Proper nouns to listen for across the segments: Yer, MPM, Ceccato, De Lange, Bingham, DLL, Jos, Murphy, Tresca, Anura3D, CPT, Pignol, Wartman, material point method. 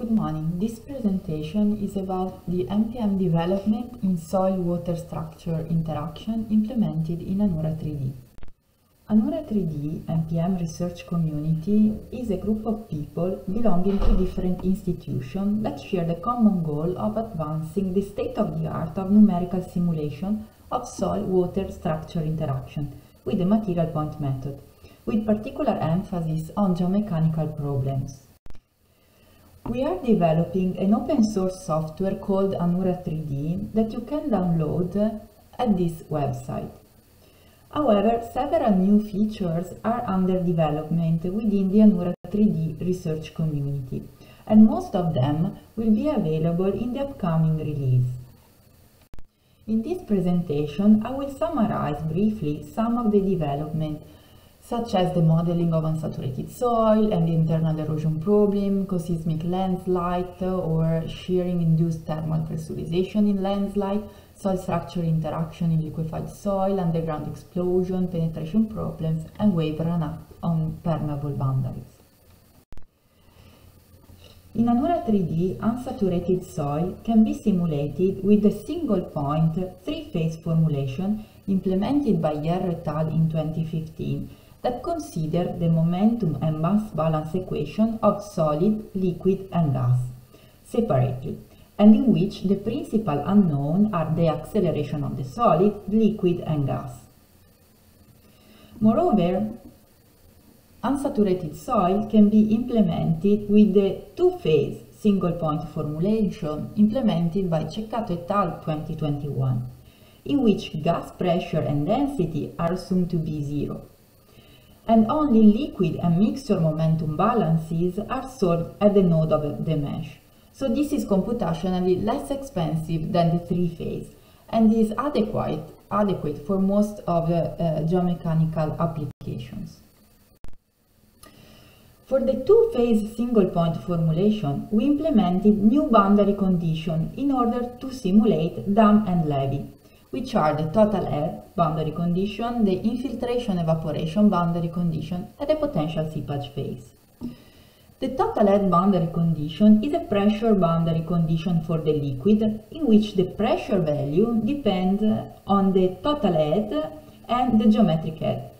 Good morning. This presentation is about the MPM development in soil-water structure interaction implemented in Anura3D. Anura3D MPM research community is a group of people belonging to different institutions that share the common goal of advancing the state-of-the-art of numerical simulation of soil-water structure interaction with the material point method, with particular emphasis on geomechanical problems. We are developing an open source software called Anura3D that you can download at this website. However, several new features are under development within the Anura3D research community, and most of them will be available in the upcoming release. In this presentation, I will summarize briefly some of the development, such as the modeling of unsaturated soil and the internal erosion problem, seismic landslide or shearing-induced thermal pressurization in landslide, soil structure interaction in liquefied soil, underground explosion, penetration problems, and wave run-up on permeable boundaries. In Anura3D, unsaturated soil can be simulated with a single-point, three-phase formulation implemented by Yer et al. In 2015, that consider the momentum and mass balance equation of solid, liquid and gas separately, and in which the principal unknown are the acceleration of the solid, liquid and gas. Moreover, unsaturated soil can be implemented with the two-phase single-point formulation implemented by Ceccato et al. 2021, in which gas pressure and density are assumed to be zero, and only liquid and mixture momentum balances are solved at the node of the mesh. So this is computationally less expensive than the three-phase and is adequate for most of the geomechanical applications. For the two-phase single-point formulation, we implemented new boundary conditions in order to simulate dam and levee, which are the total air boundary condition, the infiltration evaporation boundary condition, and the potential seepage phase. The total air boundary condition is a pressure boundary condition for the liquid, in which the pressure value depends on the total head and the geometric head.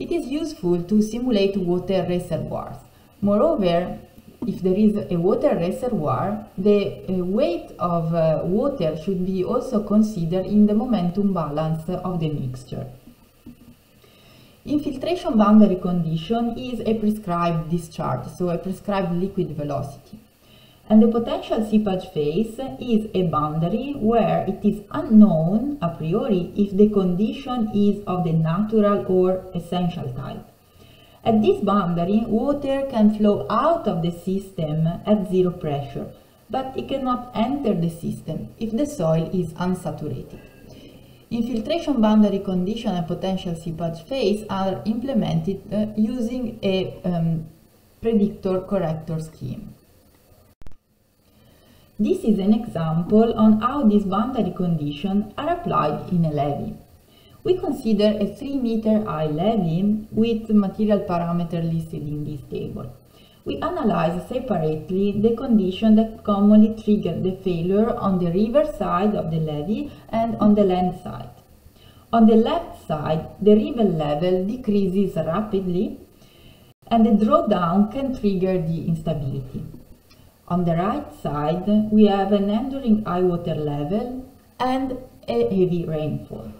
It is useful to simulate water reservoirs. Moreover, if there is a water reservoir, the weight of water should be also considered in the momentum balance of the mixture. Infiltration boundary condition is a prescribed discharge, so a prescribed liquid velocity. And the potential seepage phase is a boundary where it is unknown a priori if the condition is of the natural or essential type. At this boundary, water can flow out of the system at zero pressure, but it cannot enter the system if the soil is unsaturated. Infiltration boundary condition and potential seepage phase are implemented using a predictor-corrector scheme. This is an example on how these boundary conditions are applied in a levee. We consider a 3-meter high levee with material parameter listed in this table. We analyze separately the condition that commonly trigger the failure on the river side of the levee and on the land side. On the left side, the river level decreases rapidly and the drawdown can trigger the instability. On the right side, we have an enduring high water level and a heavy rainfall.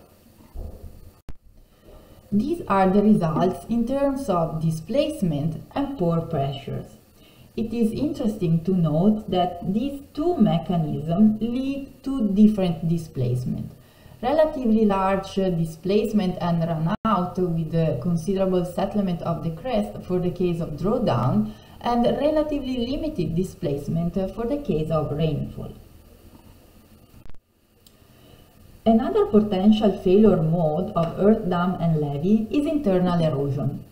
These are the results in terms of displacement and pore pressures. It is interesting to note that these two mechanisms lead to different displacement. Relatively large displacement and runout with a considerable settlement of the crest for the case of drawdown, and relatively limited displacement for the case of rainfall. Another potential failure mode of earth dam and levee is internal erosion,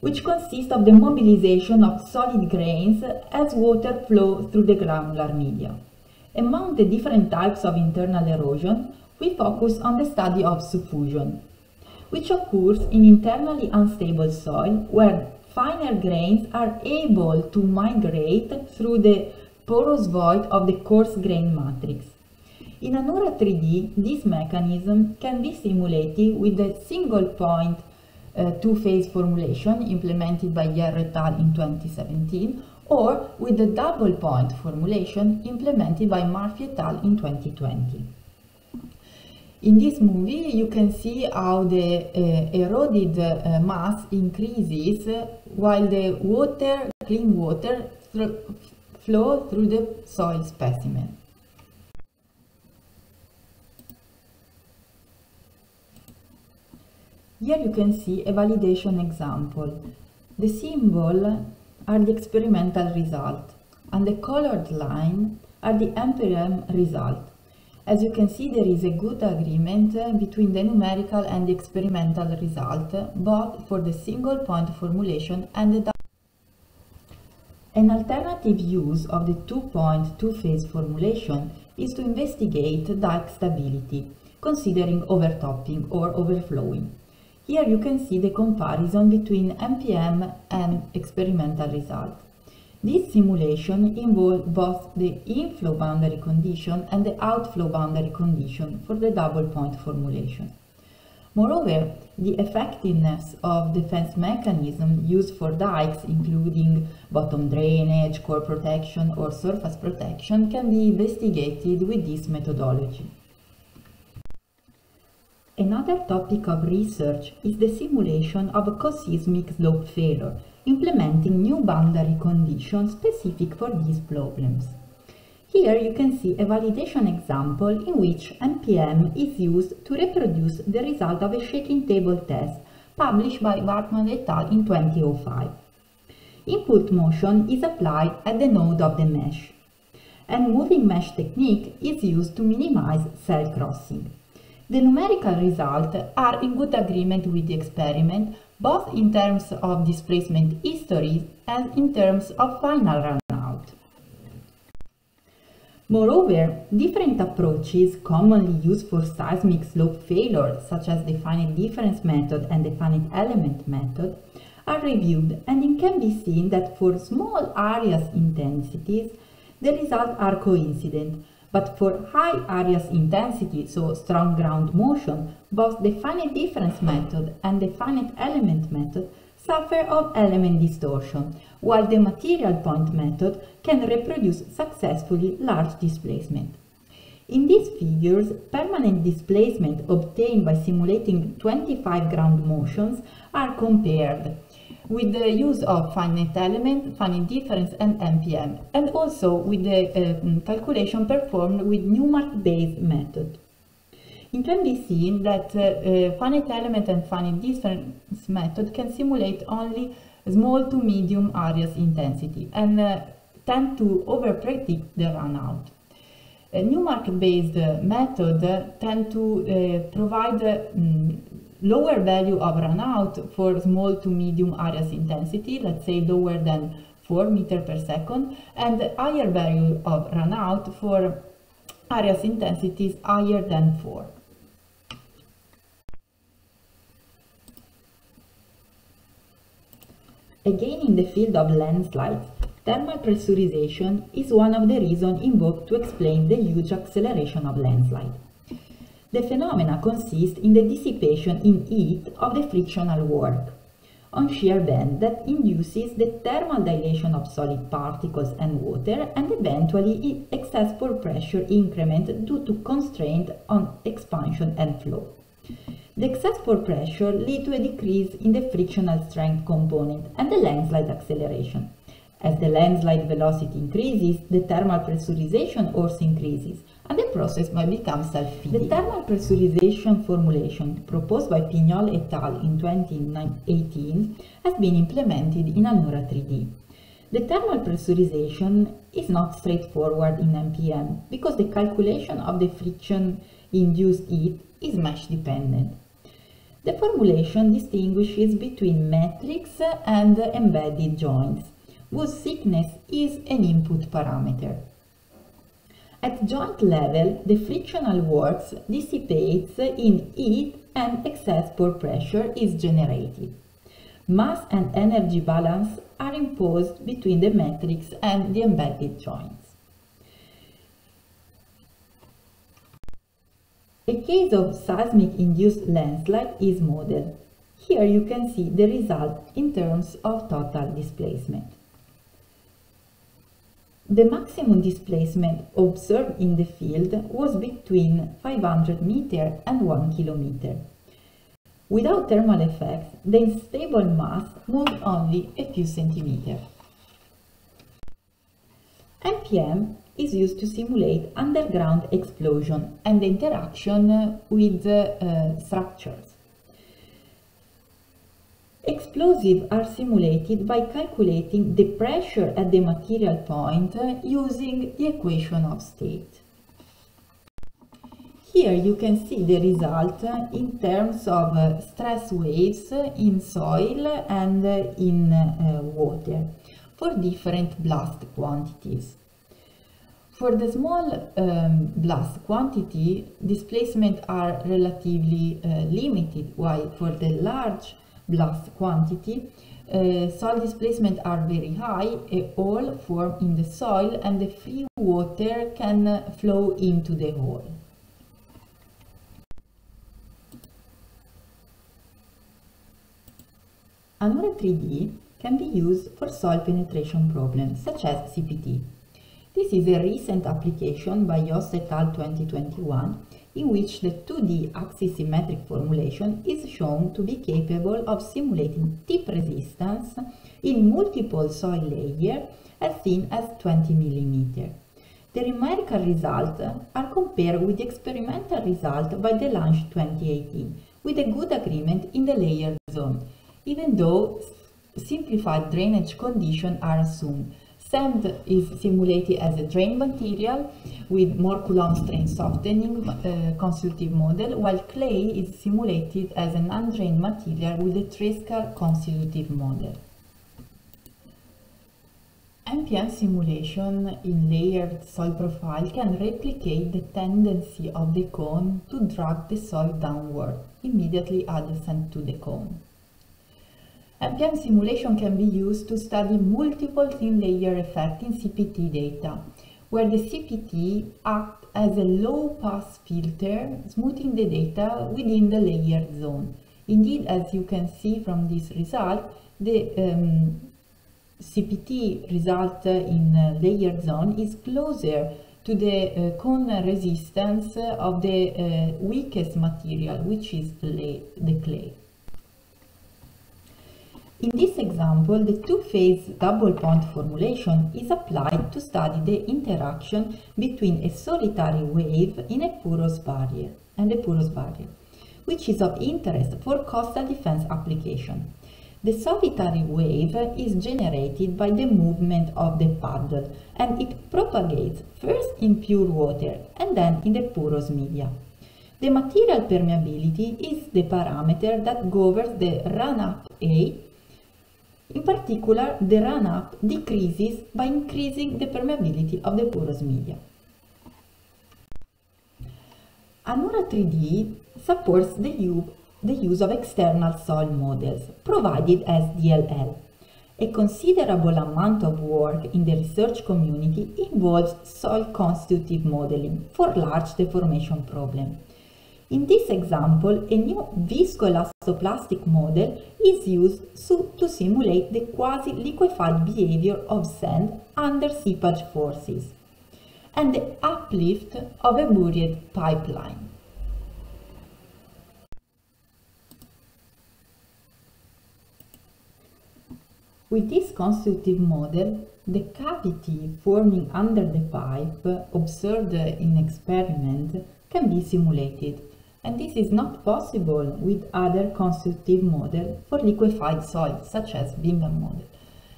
which consists of the mobilization of solid grains as water flows through the granular media. Among the different types of internal erosion, we focus on the study of suffusion, which occurs in internally unstable soil where finer grains are able to migrate through the porous void of the coarse grain matrix. In Anura3D, this mechanism can be simulated with a single point two-phase formulation implemented by Yer et al. In 2017, or with the double point formulation implemented by Murphy et al. In 2020. In this movie, you can see how the eroded mass increases while the water, clean water, flow through the soil specimen. Here you can see a validation example. The symbol are the experimental result and the colored line are the MPM result. As you can see, there is a good agreement between the numerical and the experimental result, both for the single point formulation and the double. An alternative use of the two-point two-phase formulation is to investigate dike stability, considering overtopping or overflowing. Here you can see the comparison between MPM and experimental result. This simulation involves both the inflow boundary condition and the outflow boundary condition for the double point formulation. Moreover, the effectiveness of defense mechanism used for dikes, including bottom drainage, core protection or surface protection, can be investigated with this methodology. Another topic of research is the simulation of a co-seismic slope failure, implementing new boundary conditions specific for these problems. Here you can see a validation example in which MPM is used to reproduce the result of a shaking table test published by Wartman et al. In 2005. Input motion is applied at the node of the mesh, and moving mesh technique is used to minimize cell crossing. The numerical results are in good agreement with the experiment, both in terms of displacement histories and in terms of final runout. Moreover, different approaches commonly used for seismic slope failure, such as the finite difference method and the finite element method, are reviewed, and it can be seen that for small areas intensities, the results are coincident. But for high areas intensity, so strong ground motion, both the finite difference method and the finite element method suffer of element distortion, while the material point method can reproduce successfully large displacement. In these figures, permanent displacement obtained by simulating 25 ground motions are compared with the use of finite element, finite difference and MPM, and also with the calculation performed with Newmark-based method. It can be seen that finite element and finite difference method can simulate only small to medium areas intensity and tend to overpredict the runout. Newmark-based method tend to provide lower value of runout for small to medium areas intensity, let's say lower than 4 meters per second, and higher value of runout for areas intensities higher than 4. Again, in the field of landslides, thermal pressurization is one of the reasons invoked to explain the huge acceleration of landslide. The phenomena consist in the dissipation in heat of the frictional work on shear bend that induces the thermal dilation of solid particles and water and eventually excess pore pressure increment due to constraint on expansion and flow. The excess pore pressure leads to a decrease in the frictional strength component and the landslide acceleration. As the landslide velocity increases, the thermal pressurization also increases, and the process might become self-feeding. The thermal pressurization formulation proposed by Pignol et al. In 2018 has been implemented in Anura3D. The thermal pressurization is not straightforward in MPM because the calculation of the friction-induced heat is mesh-dependent. The formulation distinguishes between matrix and embedded joints, whose thickness is an input parameter. At joint level, the frictional works dissipates in heat and excess pore pressure is generated. mass and energy balance are imposed between the matrix and the embedded joints. A case of seismic-induced landslide is modeled. Here you can see the result in terms of total displacement. The maximum displacement observed in the field was between 500 meters and 1 kilometer. Without thermal effects, the unstable mass moved only a few centimeters. MPM is used to simulate underground explosion and the interaction with structures. Explosives are simulated by calculating the pressure at the material point using the equation of state. Here you can see the result in terms of stress waves in soil and in water for different blast quantities. For the small blast quantity, displacements are relatively limited, while for the large blast quantity, soil displacements are very high, all form in the soil and the free water can flow into the hole. Anura3D can be used for soil penetration problems, such as CPT. This is a recent application by Jos et al. 2021, in which the 2D axis symmetric formulation is shown to be capable of simulating tip resistance in multiple soil layers as thin as 20 mm. The numerical results are compared with the experimental result by De Lange 2018, with a good agreement in the layer zone, even though simplified drainage conditions are assumed. Sand is simulated as a drain material with more Coulomb strain softening consultive model, while clay is simulated as an undrained material with a Tresca constitutive model. MPM simulation in layered soil profile can replicate the tendency of the cone to drag the soil downward, immediately adjacent to the cone. MPM simulation can be used to study multiple thin layer effects in CPT data, where the CPT acts as a low-pass filter, smoothing the data within the layer zone. Indeed, as you can see from this result, the CPT result in layer zone is closer to the cone resistance of the weakest material, which is the clay. In this example, the two-phase double-point formulation is applied to study the interaction between a solitary wave in a porous barrier and a porous barrier, which is of interest for coastal defense application. The solitary wave is generated by the movement of the paddle, and it propagates first in pure water and then in the porous media. The material permeability is the parameter that governs the run-up A. In particular, the run-up decreases by increasing the permeability of the porous media. Anura3D supports the use of external soil models, provided as DLL. A considerable amount of work in the research community involves soil constitutive modeling for large deformation problems. In this example, a new viscoelastoplastic model is used to simulate the quasi-liquefied behavior of sand under seepage forces and the uplift of a buried pipeline. With this constitutive model, the cavity forming under the pipe observed in experiment can be simulated. And this is not possible with other constitutive models for liquefied soil, such as Bingham model.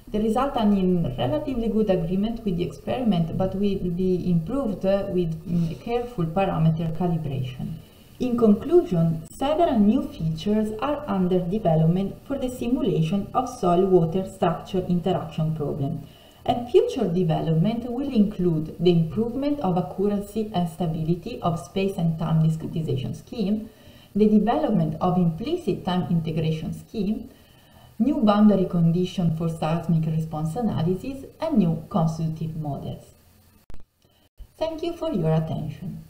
The results are in relatively good agreement with the experiment, but will be improved with careful parameter calibration. In conclusion, several new features are under development for the simulation of soil-water structure interaction problem, and future development will include the improvement of accuracy and stability of space and time discretization scheme, the development of implicit time integration scheme, new boundary condition for seismic response analysis, and new constitutive models. Thank you for your attention.